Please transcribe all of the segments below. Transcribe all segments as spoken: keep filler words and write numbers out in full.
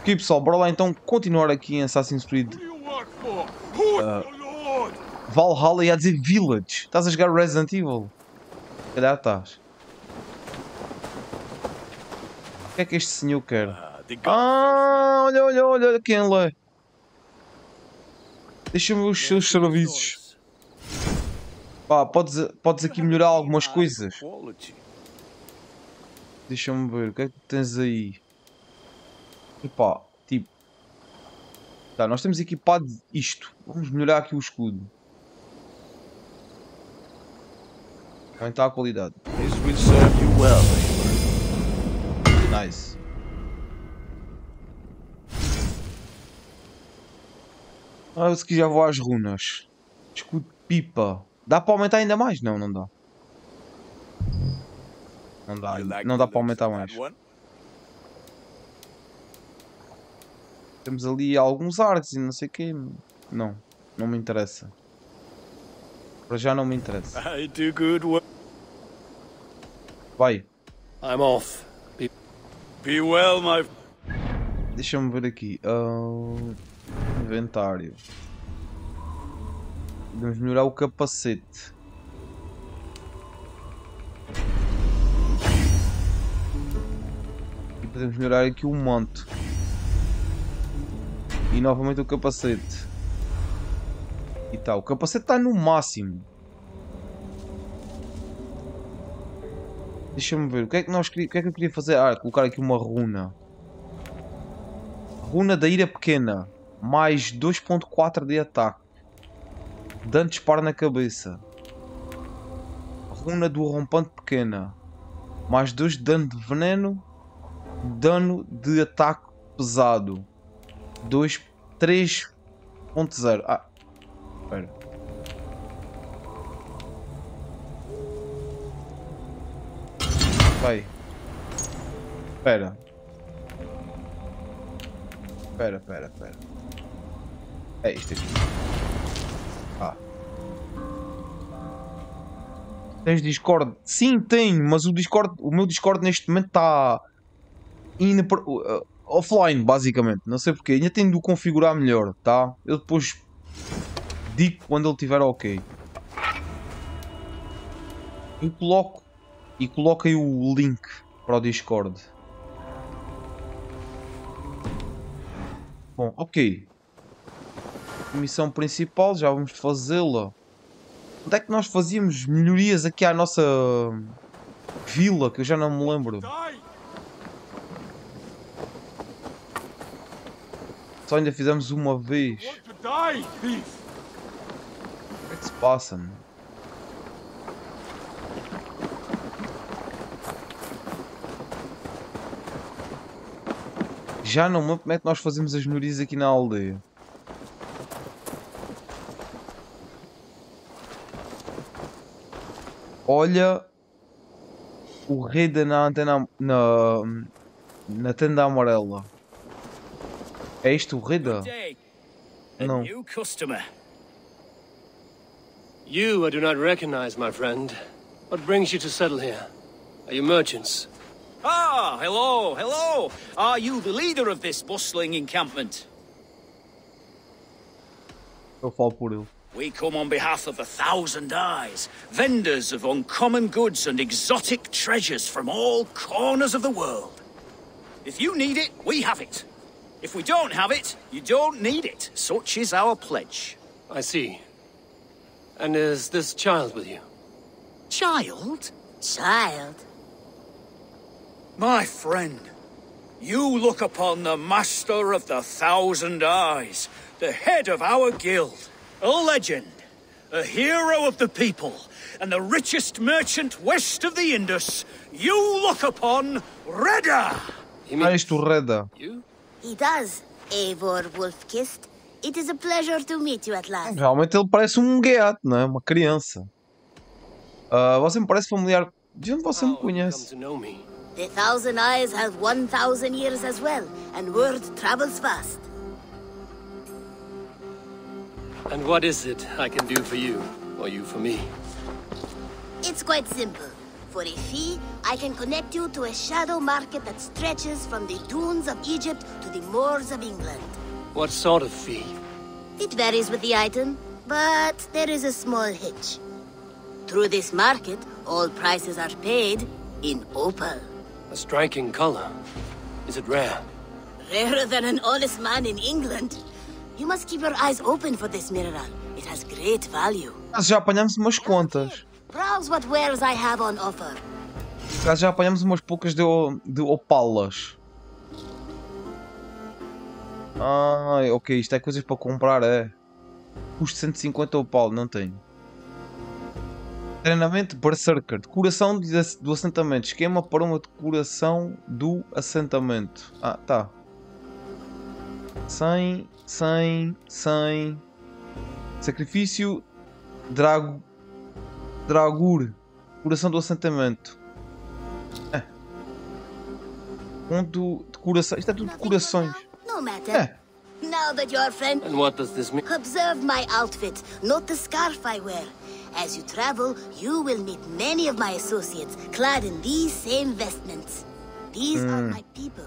Ok pessoal, bora lá então continuar aqui em Assassin's Creed uh, Valhalla, ia dizer Village. Estás a jogar Resident Evil? Se calhar estás. O que é que este senhor quer? Ah, olha, olha, olha quem ele é. Deixa-me os seus serviços. Pá, podes, podes aqui melhorar algumas coisas. Deixa-me ver, o que é que tens aí? Epá, tipo... Tá, nós temos equipado isto. Vamos melhorar aqui o escudo. Aumentar a qualidade. Nice. Ah, se quiser vou às runas. Escudo pipa. Dá para aumentar ainda mais? Não, não dá. Não dá, não dá para aumentar mais. Temos ali alguns artes e não sei o quê. Não, não me interessa. Para já não me interessa. Vai. I'm off. Be well, my... Deixa-me ver aqui. Uh, inventário. Vamos melhorar o capacete. E podemos melhorar aqui o manto. E novamente o capacete. E tá, o capacete está no máximo. Deixa-me ver, o que é que nós queria, o que é que eu queria fazer? Ah, colocar aqui uma runa. Runa da ira pequena. Mais dois ponto quatro de ataque. Dano de disparo na cabeça. Runa do rompante pequena. Mais dois de dano de veneno. Dano de ataque pesado. dois, três ponto zero. Ah, espera. Vai. Espera. Espera, espera, espera. É isto aqui. Ah. Tens Discord? Sim, tenho, mas o Discord, o meu Discord neste momento está inapro... offline, basicamente, não sei porque, ainda tenho de configurar melhor, tá? Eu depois digo quando ele estiver ok. Eu coloco e coloco aí o link para o Discord. Bom, ok. Missão principal, já vamos fazê-la. Onde é que nós fazíamos melhorias aqui à nossa vila, que eu já não me lembro. Só ainda fizemos uma vez. O que é que se passa, mano? Já não me lembro como é que nós fazemos as melhorias aqui na aldeia. Olha o Reda na antena, na, na tenda amarela. É isto o Reda? Não. You I do not recognize, my friend. What brings you to settle here? Are you merchants? Ah, hello, hello. Are you the leader of this bustling encampment? Eu falo por ele. We come on behalf of a thousand eyes, vendors of uncommon goods and exotic treasures from all corners of the world. If you need it, we have it. If we don't have it, you don't need it. Such is our pledge. I see. And is this child with you? Child? Child? My friend, you look upon the Master of the Thousand Eyes, the head of our guild, a legend, a hero of the people, and the richest merchant west of the Indus. You look upon Reda. He means to Reda. You? He does, Eivor Wolfkiss. It is a pleasure to meet you at last. Realmente ele parece um gato, não é? Uma criança. Uh, você me parece familiar. De onde você me conhece? The thousand eyes have one thousand years as well, and word travels fast. And what is it I can do for you, or you for me? It's quite simple. For a fee, I can connect you to a shadow market that stretches from the dunes of Egypt to the moors of England. What sort of fee? It varies with the item, but there is a small hitch. Through this market, all prices are paid in opal. A striking color. Is it rare? Rarer than an honest man in England. You must keep your eyes open for this mineral. It has great value. Nós já apanhamos umas contas. Browse what wares I have on offer. Nós já apanhamos umas poucas de, de opalas. Ah, ok, isto é coisas para comprar, é. Custo cento e cinquenta opal, não tenho. Treinamento Berserker. Decoração do assentamento. Esquema para uma decoração do assentamento. Ah, tá. cem, cem, cem. Sacrifício. Drago. Dragur. Decoração do assentamento. É. Ponto. Decoração. Isto é tudo decorações. É. Now that your friend. And what does this mean? Observe my outfit, not the scarf I wear. As you travel, you will meet many of my associates clad in these same vestments. These mm. are my people,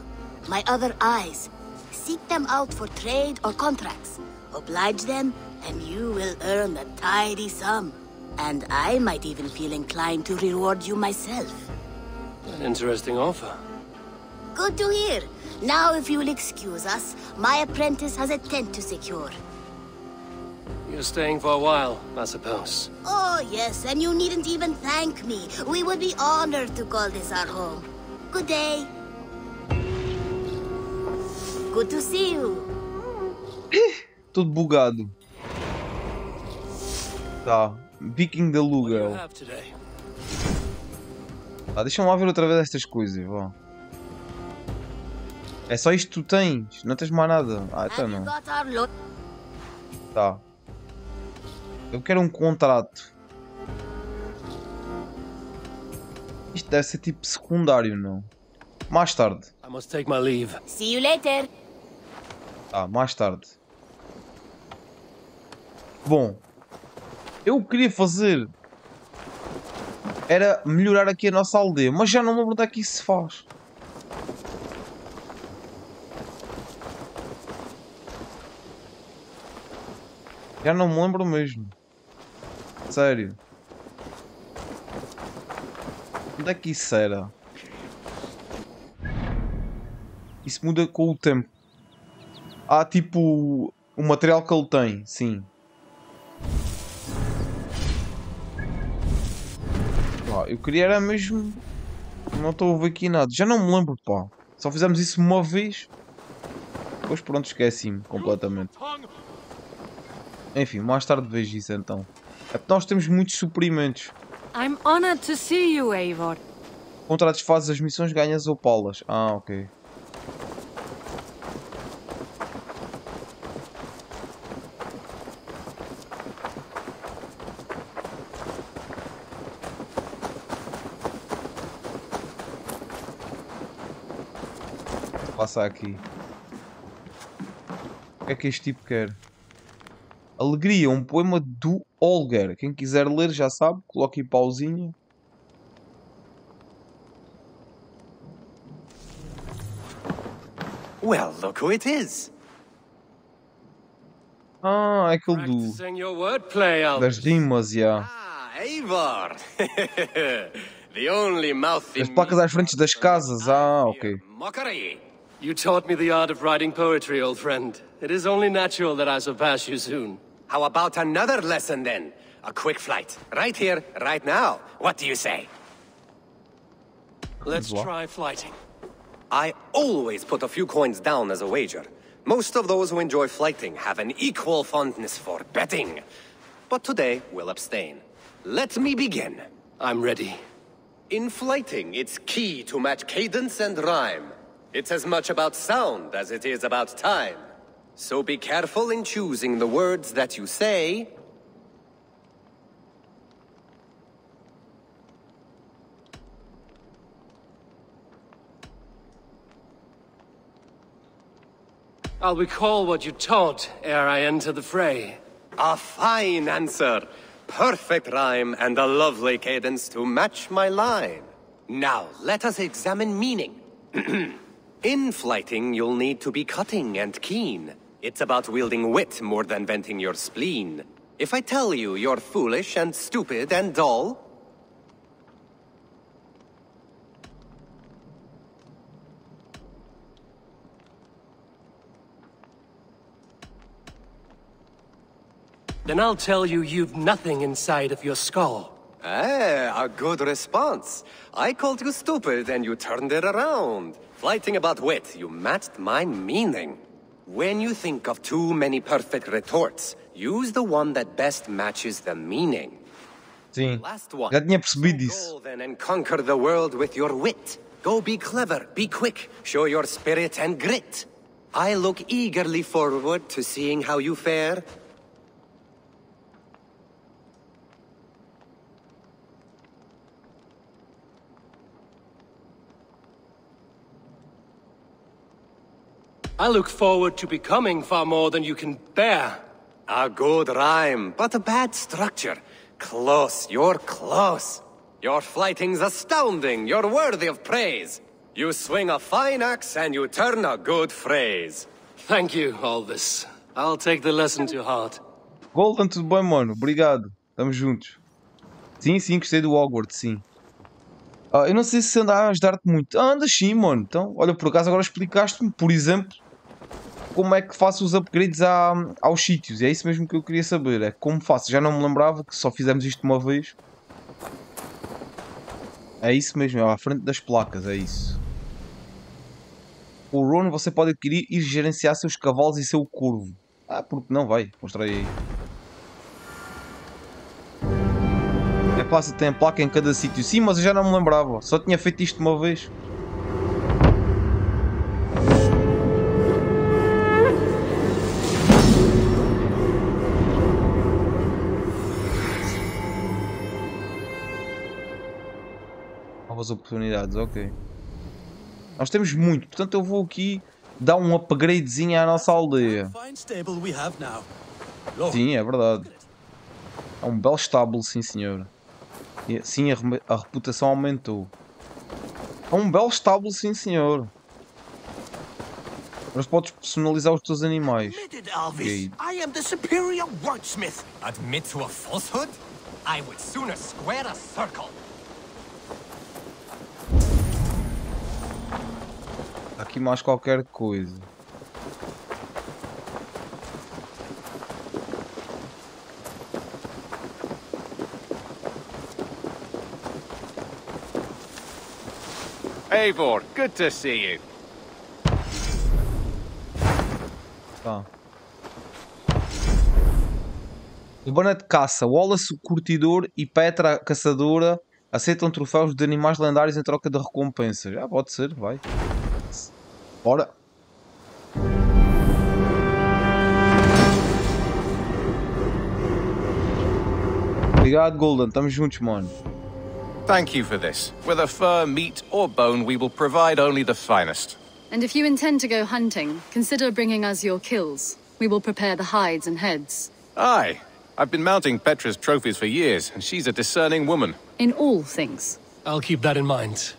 my other eyes. Seek them out for trade or contracts. Oblige them, and you will earn a tidy sum. And I might even feel inclined to reward you myself. An interesting offer. Good to hear. Now, if you will excuse us, my apprentice has a tent to secure. You're staying for a while, I suppose. Oh, yes, and you needn't even thank me. We would be honored to call this our home. Good day. Good to see you. Tudo bugado. Tá. Viking da Luga. Tá, deixa-me lá ver outra vez estas coisas, vá. É só isto que tu tens, não tens mais nada. Ah, então não. Tá. Eu quero um contrato. Isto deve ser tipo secundário, não? Mais tarde. I must take my leave. See you later. Ah, mais tarde. Bom, eu queria fazer era melhorar aqui a nossa aldeia, mas já não me lembro daqui se faz. Já não me lembro mesmo. Sério. Onde é que isso era? Isso muda com o tempo. Há tipo o material que ele tem, sim. Ah, eu queria era mesmo. Não estou a ver aqui nada. Já não me lembro, pá. Só fizemos isso uma vez. Depois pronto, esqueci-me completamente. Enfim, mais tarde vejo isso então. É porque nós temos muitos suprimentos. I'm honored to see you, Eivor. Contratos, fazes as missões, ganhas opalas. Ah, ok. Vou passar aqui. O que é que este tipo quer? Alegria, um poema do Holger. Quem quiser ler já sabe, coloque aí pausinha. Well, look who it is. Ah, é aquele do das rimas, já. Ah, as placas às frentes das casas, ah, ok. You taught me the art of writing poetry, old friend. It is only natural that I surpass you soon. How about another lesson then? A quick flight. Right here, right now. What do you say? Let's try flighting. I always put a few coins down as a wager. Most of those who enjoy flighting have an equal fondness for betting. But today, we'll abstain. Let me begin. I'm ready. In flighting, it's key to match cadence and rhyme. It's as much about sound as it is about time. So be careful in choosing the words that you say. I'll recall what you taught ere I enter the fray. A fine answer. perfect rhyme and a lovely cadence to match my line. Now, let us examine meaning. In flighting, you'll need to be cutting and keen. It's about wielding wit more than venting your spleen. If I tell you you're foolish and stupid and dull... then I'll tell you you've nothing inside of your skull. Ah, a good response. I called you stupid and you turned it around. Flighting about wit, you matched my meaning. When you think of too many perfect retorts, use the one that best matches the meaning. Sim. Last one. Go then and conquer the world with your wit. Go be clever, be quick, show your spirit and grit. I look eagerly forward to seeing how you fare. I look forward to becoming far more than you can bear. A good rhyme, but a bad structure. Close, you're close. Your flighting's astounding, you're worthy of praise. You swing a fine axe and you turn a good phrase. Thank you, Aldous. I'll take the lesson to heart. Golden, tudo bem, mano? Obrigado. Estamos juntos. Sim, sim, gostei do Hogwarts, sim. Ah, eu não sei se anda a ajudar-te muito. Ah, andas sim, mano. Então, olha, por acaso agora explicaste-me, por exemplo... como é que faço os upgrades à, aos sítios, é isso mesmo que eu queria saber, é como faço, já não me lembrava que só fizemos isto uma vez. É isso mesmo, é à frente das placas, é isso. O Ron você pode adquirir e gerenciar seus cavalos e seu corvo. Ah, porque não vai, mostrei aí. É fácil, tem a placa em cada sítio, sim, mas eu já não me lembrava, só tinha feito isto uma vez. Oportunidades, ok. Nós temos muito, portanto eu vou aqui dar um upgradezinho à nossa aldeia. Sim, é verdade. É um belo estábulo, sim senhor. E, sim, a, a reputação aumentou. É um belo estábulo, sim senhor. Mas podes personalizar os teus animais. Okay. Aqui mais qualquer coisa. Eivor, good to see you. Tá. Birna de caça. Wallace, o curtidor, e Petra, a caçadora, aceitam troféus de animais lendários em troca de recompensas. Já pode ser, vai. Bora! Obrigado, Golden. Estamos juntos, mano. Thank you for this. Whether fur, meat, or bone, we will provide only the finest. And if you intend to go hunting, consider bringing us your kills. We will prepare the hides and heads. Aye. I've been mounting Petra's trophies for years, and she's a discerning woman. In all things. I'll keep that in mind.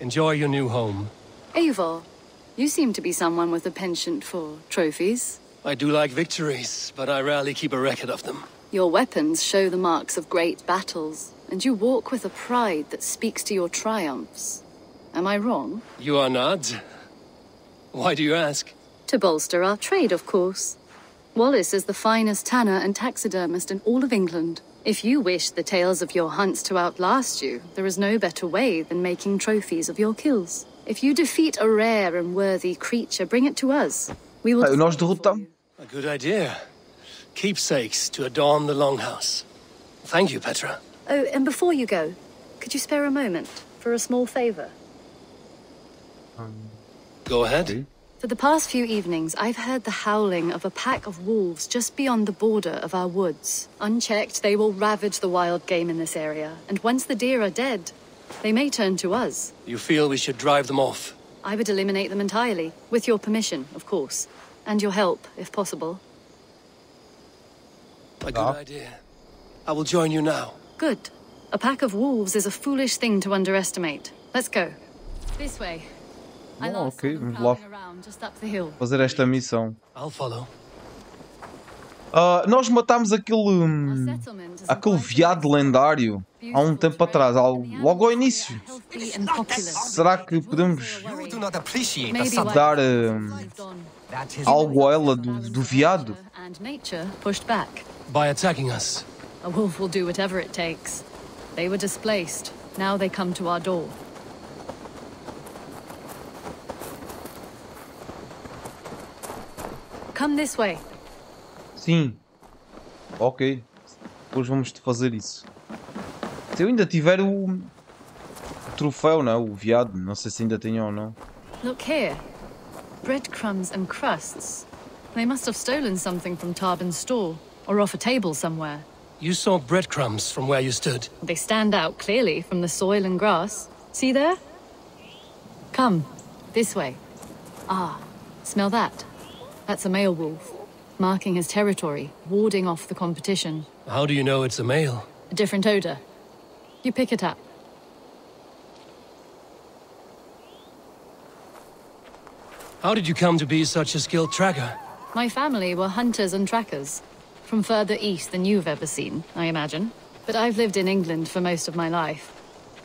Enjoy your new home. Eivor. You seem to be someone with a penchant for trophies. I do like victories, but I rarely keep a record of them. Your weapons show the marks of great battles, and you walk with a pride that speaks to your triumphs. Am I wrong? You are not. Why do you ask? To bolster our trade, of course. Wallace is the finest tanner and taxidermist in all of England. If you wish the tales of your hunts to outlast you, there is no better way than making trophies of your kills. If you defeat a rare and worthy creature, bring it to us. We will. Nós derrotamos. A good idea. Keepsakes to adorn the longhouse. Thank you, Petra. Oh, and before you go, could you spare a moment for a small favor? Um, go ahead. For the past few evenings, I've heard the howling of a pack of wolves just beyond the border of our woods. Unchecked, they will ravage the wild game in this area, and once the deer are dead, they may turn to us. You feel we should drive them off? I would eliminate them entirely, with your permission, of course. And your help, if possible. A good idea. I will join you now. Good. A pack of wolves is a foolish thing to underestimate. Let's go. This way. Oh, ok, vamos lá fazer esta missão. I'll follow. Uh, nós matámos aquele hum, aquele viado lendário há um tempo atrás, ao, logo ao início. Será que podemos dar uh, algo a ela do, do viado? By attacking us. A wolf will do whatever it takes. They were displaced. Now they come to our door. Come this way. Sim, ok, depois vamos fazer isso. Se eu ainda tiver o, o troféu, não, o veado, não sei se ainda tenho ou não. Look here, breadcrumbs and crusts. They must have stolen something from Tarben's store or off a table somewhere. You saw breadcrumbs from where you stood. They stand out clearly from the soil and grass. See there? Come this way. Ah, smell that? That's a male wolf. Marking his territory, warding off the competition. How do you know it's a male? A different odor. You pick it up. How did you come to be such a skilled tracker? My family were hunters and trackers. From further east than you've ever seen, I imagine. But I've lived in England for most of my life.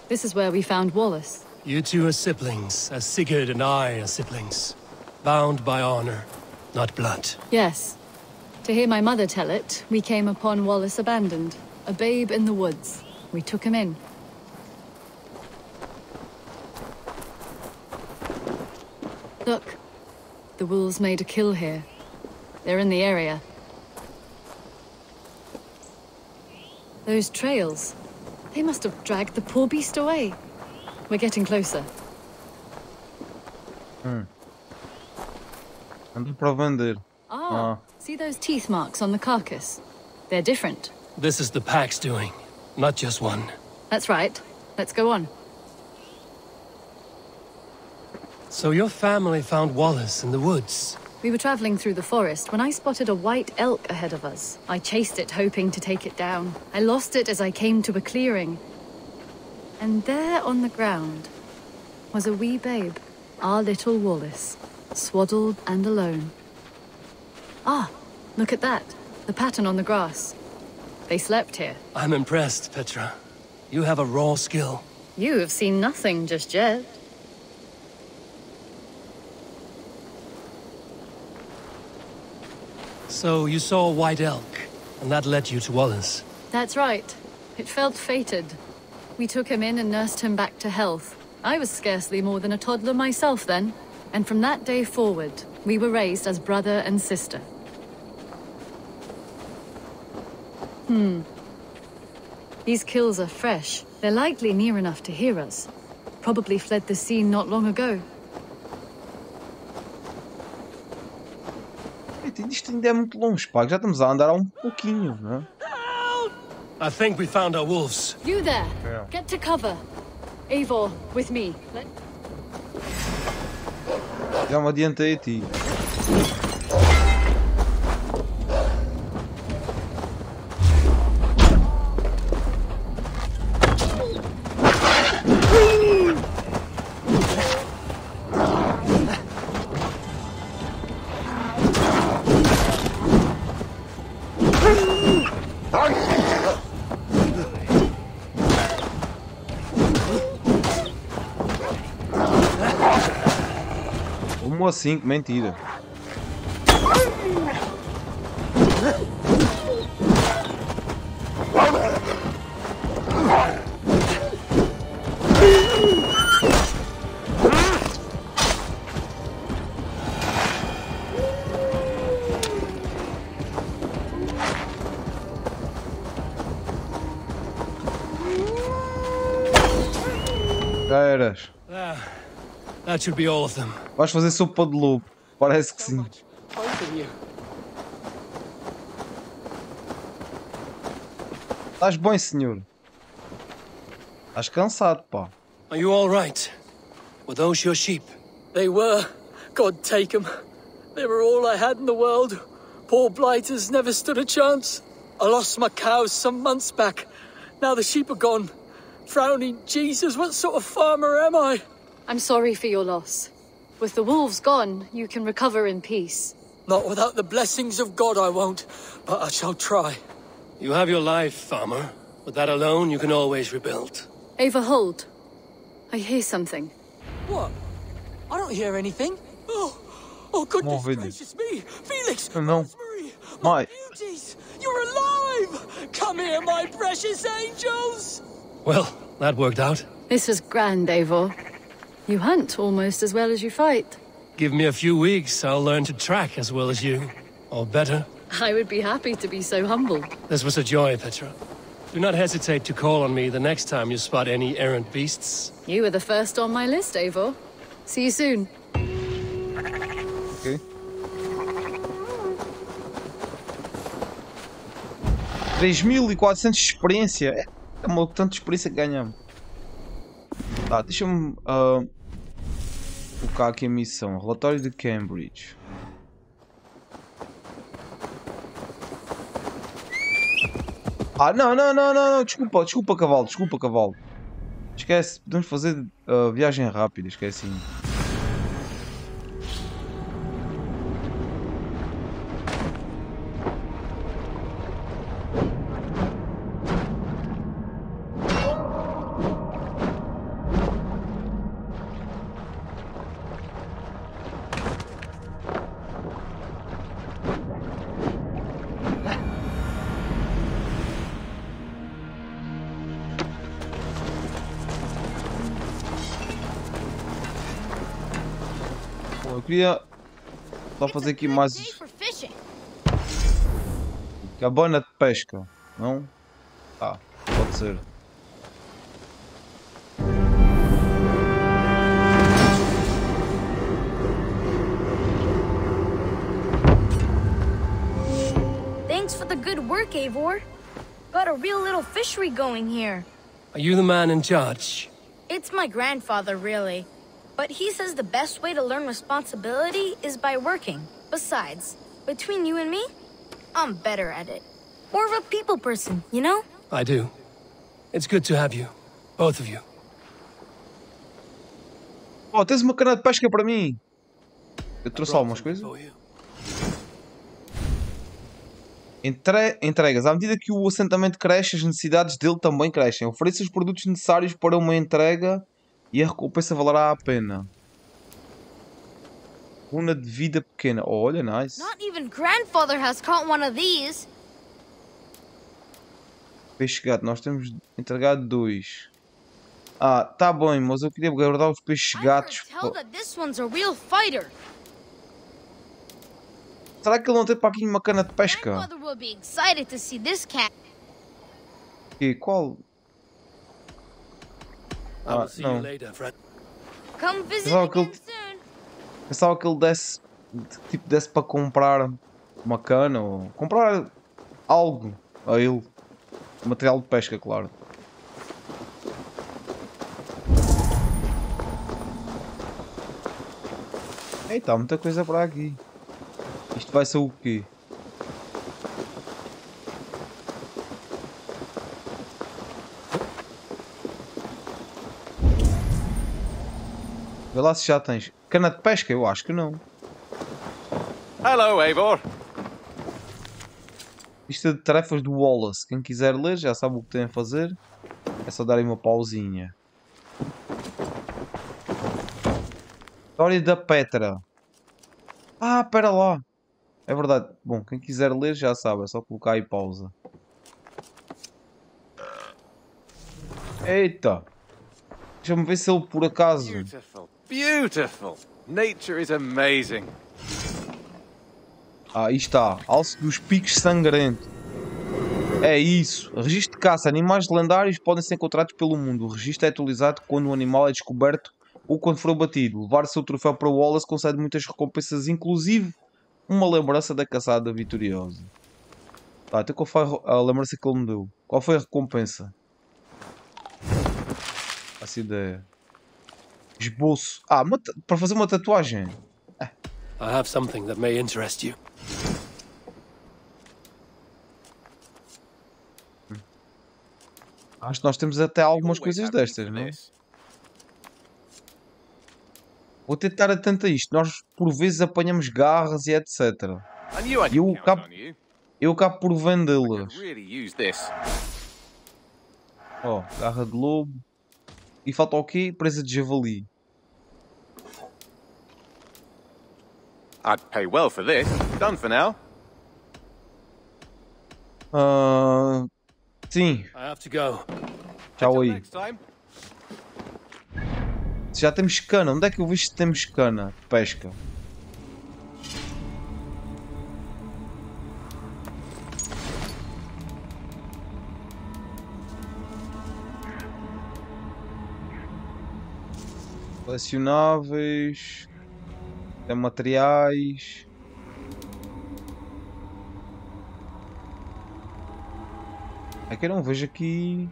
This is where we found Wallace. You two are siblings, as Sigurd and I are siblings. Bound by honor, not blood. Yes. To hear my mother tell it, we came upon Wallace abandoned, a babe in the woods. We took him in. Look, the wolves made a kill here. They're in the area. Those trails, they must have dragged the poor beast away. We're getting closer. Hmm. And provender. Ah, see those teeth marks on the carcass? They're different. This is the pack's doing, not just one. That's right. Let's go on. So your family found Wallace in the woods? We were traveling through the forest when I spotted a white elk ahead of us. I chased it, hoping to take it down. I lost it as I came to a clearing. And there on the ground was a wee babe, our little Wallace, swaddled and alone. Ah, look at that. The pattern on the grass. They slept here. I'm impressed, Petra. You have a raw skill. You have seen nothing just yet. So you saw a white elk, and that led you to Wallace? That's right. It felt fated. We took him in and nursed him back to health. I was scarcely more than a toddler myself then. And from that day forward, we were raised as brother and sister. Hmm. These kills are fresh. They're likely near enough to hear us. Probably fled the scene not long ago. Isto ainda é muito longe, pá. Já estamos a andar há um pouquinho, né? I think we found our wolves. You there? Yeah. Get to cover. Eivor, with me. Let Já me adiantei a ti. Assim, mentira. Já eras. That should be all of them. Vais fazer sopa de lobo. Parece que sim. Estás bem, senhor? Estás cansado, pá. Are you all right? Were those your sheep? They were. God take them. They were all I had in the world. Poor blighters never stood a chance. I lost my cows some months back. Now the sheep are gone. Frowning Jesus, what sort of farmer am I? I'm sorry for your loss. With the wolves gone, you can recover in peace. Not without the blessings of God I won't, but I shall try. You have your life, farmer. With that alone, you can always rebuild. Eivor, hold. I hear something. What? I don't hear anything. Oh, oh goodness gracious me! Felix! Rosemary! My beauties! You're alive! Come here, my precious angels! Well, that worked out. This was grand, Eivor. You hunt almost as well as you fight. Give me a few weeks, I'll learn to track as well as you. Or better. I would be happy to be so humble. This was a joy, Petra. Do not hesitate to call on me the next time you spot any errant beasts. You were the first on my list, Eivor. See you soon. Okay. três mil e quatrocentos de experiência. É uma tanta experiência que ganhamos. Tá, deixa-me uh, colocar aqui a missão. Relatório de Cambridge. Ah, não, não, não, não, não, desculpa, desculpa cavalo, desculpa cavalo. Esquece, podemos fazer uh, viagem rápida, esquece. Só fazer aqui mais cabana de pesca, não? Ah, pode ser. Thanks for the good work, Eivor. Got a real little fishery going here. Are you the man in charge? It's my grandfather, really. But he says the best way to learn responsibility is by working. Besides, between you and me, I'm better at it. More of a people person, you know? I do. It's good to have you. Both of you. Oh, tens uma cana de pesca para mim. Eu trouxe algumas coisas. Entre... Entregas. À medida que o assentamento cresce, as necessidades dele também crescem. Ofereça os produtos necessários para uma entrega... E a recompensa valerá a pena. Uma de vida pequena. Oh, olha, nice. Not even grandfather has caught one of these. Peixe gato. Nós temos entregado dois. Ah, tá bem, mas eu queria guardar os peixes gatos. Será que ele não tem para aqui uma cana de pesca? E qual? Ah, não. Pensava que, ele... Pensava que ele desse, tipo, desse para comprar uma cana ou comprar algo a ele, material de pesca, claro. Eita, há muita coisa para aqui. Isto vai ser o quê? Vê lá se já tens. Cana de pesca? Eu acho que não. Hello, Eivor. Lista de tarefas do Wallace. Quem quiser ler já sabe o que tem a fazer. É só darem uma pausinha. História da Petra. Ah, pera lá. É verdade. Bom, quem quiser ler já sabe. É só colocar aí pausa. Eita. Deixa-me ver se ele por acaso... Beautiful! Nature is amazing! Ah, aí está. Alce dos Picos Sangrento. É isso. Registro de caça. Animais lendários podem ser encontrados pelo mundo. O registro é atualizado quando um animal é descoberto ou quando for abatido. Levar seu troféu para o Wallace concede muitas recompensas, inclusive uma lembrança da caçada vitoriosa. Tá, até qual foi a lembrança que ele me deu? Qual foi a recompensa? Essa ideia. Esboço. Ah, para fazer uma tatuagem. Ah. I have something that may interest you. Acho que nós temos até algumas coisas destas, não é? Vou tentar atento a isto. Nós por vezes apanhamos garras e etcétera. E eu acabo, eu acabo por vendê-las. Ó, oh, garra de lobo. E falta o quê? Presa de javali. I'd pay well for this. Done for now. Uh, sim. I have to go. Tchau aí. Já temos cana. Onde é que eu vejo que temos cana? Pesca. Colecionáveis. Tem materiais. É que eu não vejo aqui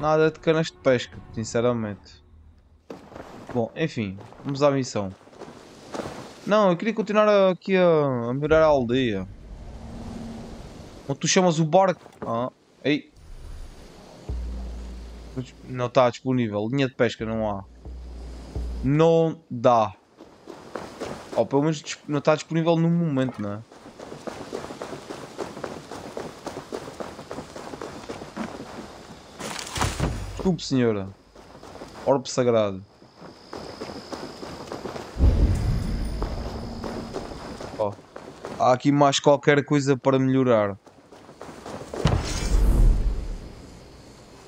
nada de canas de pesca, sinceramente. Bom, enfim, vamos à missão. Não, eu queria continuar aqui a, a melhorar a aldeia. Onde tu chamas o barco? Ah, ei. Não está disponível. Linha de pesca não há. Não dá. Ou oh, pelo menos não está disponível no momento, não é? Desculpe, senhora. Orbe sagrado. Oh. Há aqui mais qualquer coisa para melhorar.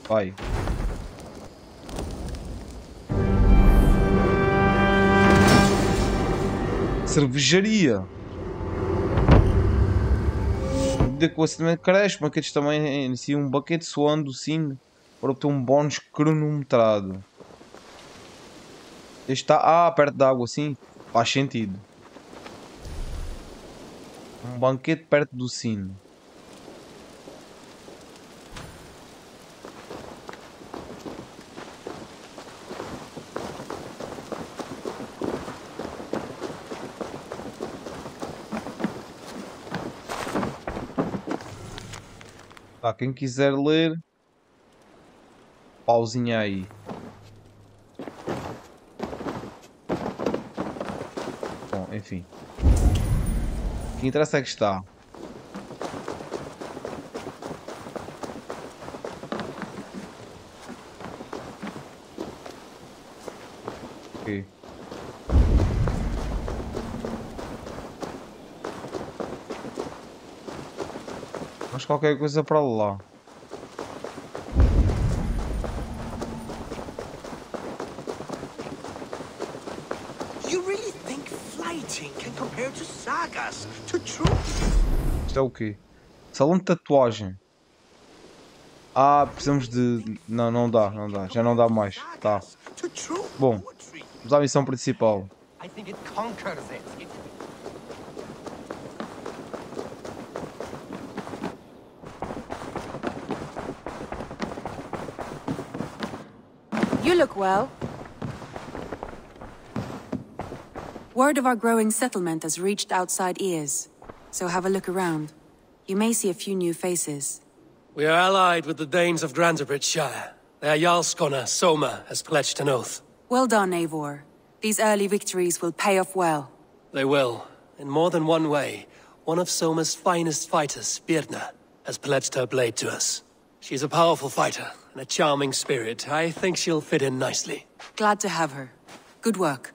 Vai. Cervejaria. De conhecimento cresce, maquetes também iniciam um baquete soando o sino para obter um bónus cronometrado. Este está ah, perto da água, sim, faz sentido. Um banquete perto do sino. Ah, quem quiser ler, pausinha aí. Bom, enfim. O que interessa é que está. Ok. Qualquer coisa para lá. Isto é o quê? Salão de tatuagem. Ah, precisamos de... Não, não dá, não dá. Já não dá mais. Tá. Bom, vamos à missão principal. Look well. Word of our growing settlement has reached outside ears, so have a look around. You may see a few new faces. We are allied with the Danes of Grantebridge Shire. Their Jarlskonna, Soma, has pledged an oath. Well done, Eivor. These early victories will pay off well. They will. In more than one way, one of Soma's finest fighters, Birna, has pledged her blade to us. She's a powerful fighter, and a charming spirit. I think she'll fit in nicely. Glad to have her. Good work.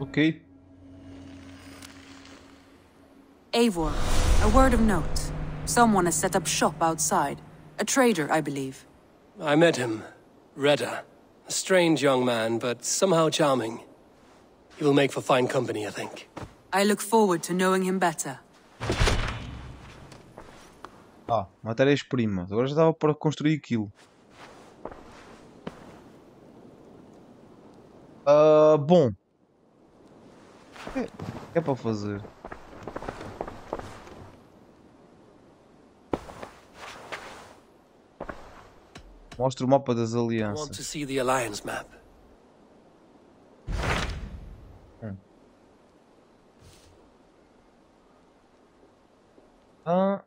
Okay. Eivor, a word of note. Someone has set up shop outside. A trader, I believe. I met him. Reda. A strange young man, but somehow charming. He will make for fine company, I think. I look forward to knowing him better. Ah, matérias-primas. Agora já dava para construir aquilo. Uh, bom. O que é, é para fazer? Mostra o mapa das alianças. Want to see the alliance map. Ah,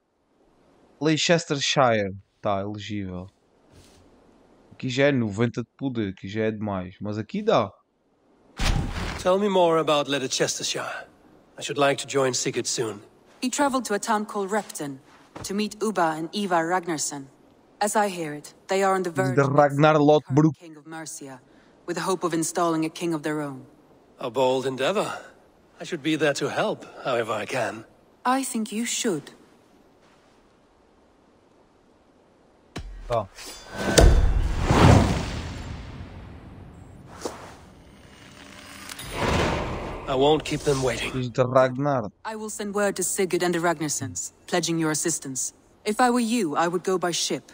Leicestershire. Tá, elegível. Aqui já é noventa de poder, aqui já é demais. Mas aqui dá. Tell me more about Leicestershire. I should like to join Sigurd soon. He traveled to a town called Repton to meet Uba and Eivor Ragnarsson. As I hear it, they are on the verge of Ragnar Lodbrok, king of Mercia, with the hope of installing a king of their own. A bold endeavor. I should be there to help, however I can. I think you should. Oh. I won't keep them waiting. The Ragnar. I will send word to Sigurd and the Ragnarssons, pledging your assistance. If I were you, I would go by ship.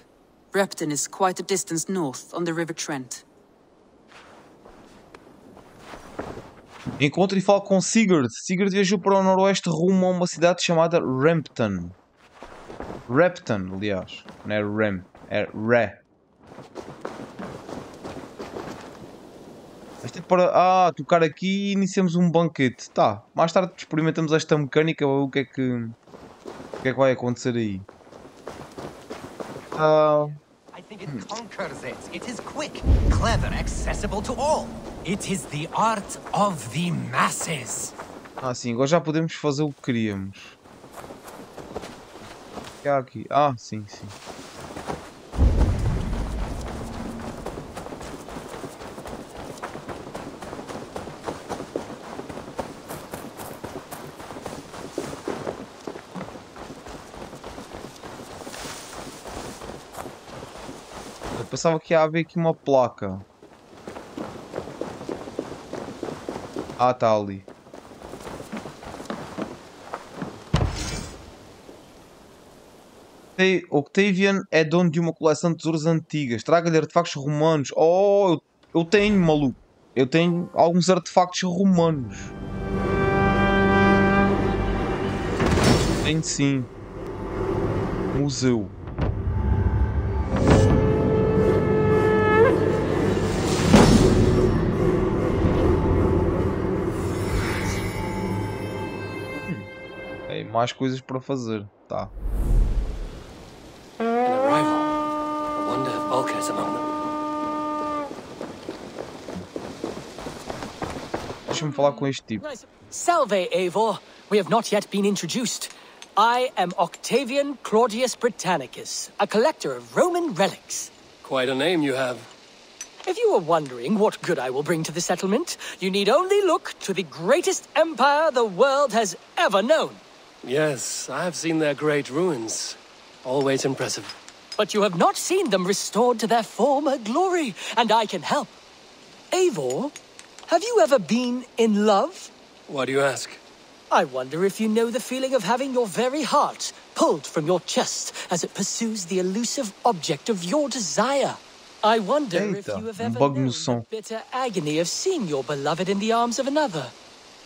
Repton is quite a distance north on the River Trent. Encontro e falo com Sigurd. Sigurd viajou para o noroeste rumo a uma cidade chamada Repton. Repton, aliás. Não é Rem, é Re. Este é para ah, tocar aqui e iniciamos um banquete. Tá, mais tarde experimentamos esta mecânica. O que é que, o que é que vai acontecer aí? Ah. I think it conquers it. It is quick, clever, accessible to all. It is the art of the masses. Ah, sim, agora já podemos fazer o que queríamos. O que há aqui? Ah, sim, sim. Pensava que ia haver aqui uma placa. Ah, tá ali. Octavian é dono de uma coleção de tesouros antigas. Traga-lhe artefactos romanos. Oh, eu, eu tenho, maluco. Eu tenho alguns artefactos romanos. Tenho sim. Museu. Mais coisas para fazer, tá. Deixa-me falar com este tipo. Salve, Eivor. We have not yet been introduced. I am Octavian Claudius Britannicus, a collector of Roman relics. Quite a name you have. If you are wondering what good I will bring to the settlement, you need only look to the greatest empire the world has ever known. Yes, I've seen their great ruins. Always impressive. But you have not seen them restored to their former glory, and I can help. Eivor, have you ever been in love? Why do you ask? I wonder if you know the feeling of having your very heart pulled from your chest as it pursues the elusive object of your desire. I wonder Eita, if you have ever known the bitter agony of seeing your beloved in the arms of another.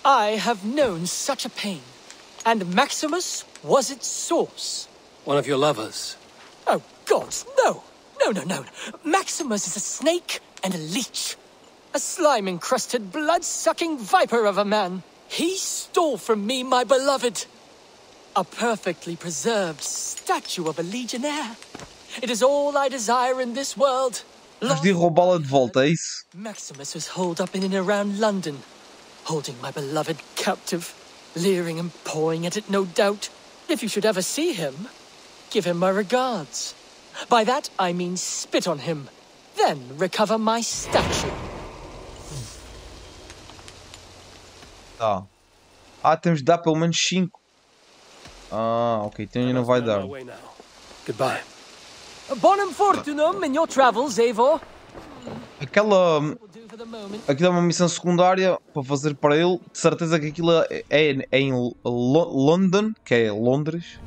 I have known such a pain. And Maximus was its source. One of your lovers? Oh, God, no. No, no, no. Maximus is a snake and a leech. A slime-encrusted, blood-sucking viper of a man. He stole from me my beloved. A perfectly preserved statue of a legionnaire. It is all I desire in this world. Maximus was holed up in and around London, holding my beloved captive. Leering and pawing at it, no doubt. If you should ever see him, give him my regards. By that, I mean spit on him, then recover my statue. Tá. Ah, temos de dar pelo menos cinco. Ah, ok, então ele não vai dar. Goodbye. Bonum fortunum in your travels, Eivor. Aquela... Aquilo é uma missão secundária para fazer para ele. De certeza que aquilo é em London, que é Londres.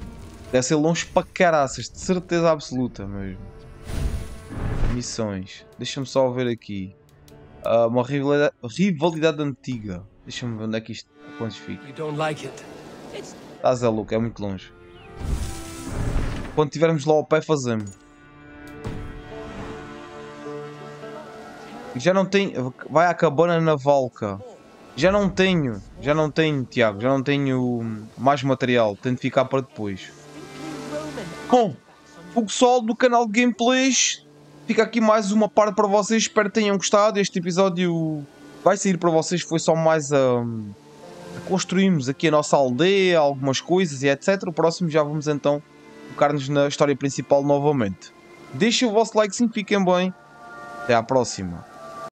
Deve ser longe para caraças, de certeza absoluta mesmo. Missões. Deixa-me só ver aqui. Uh, uma rivalidade, rivalidade antiga. Deixa-me ver onde é que isto fica. Estás a louco, é muito longe. Quando estivermos lá ao pé fazemos. Já não tenho. Vai à cabana na Valca. Já não tenho. Já não tenho, Tiago. Já não tenho mais material. Tenho de ficar para depois. Bom, o pessoal do canal de gameplays, fica aqui mais uma parte para vocês, espero que tenham gostado. Este episódio vai sair para vocês, foi só mais a... construímos aqui a nossa aldeia, algumas coisas e etcétera. O próximo já vamos então focar-nos na história principal novamente. Deixem o vosso like, sim, fiquem bem. Até à próxima.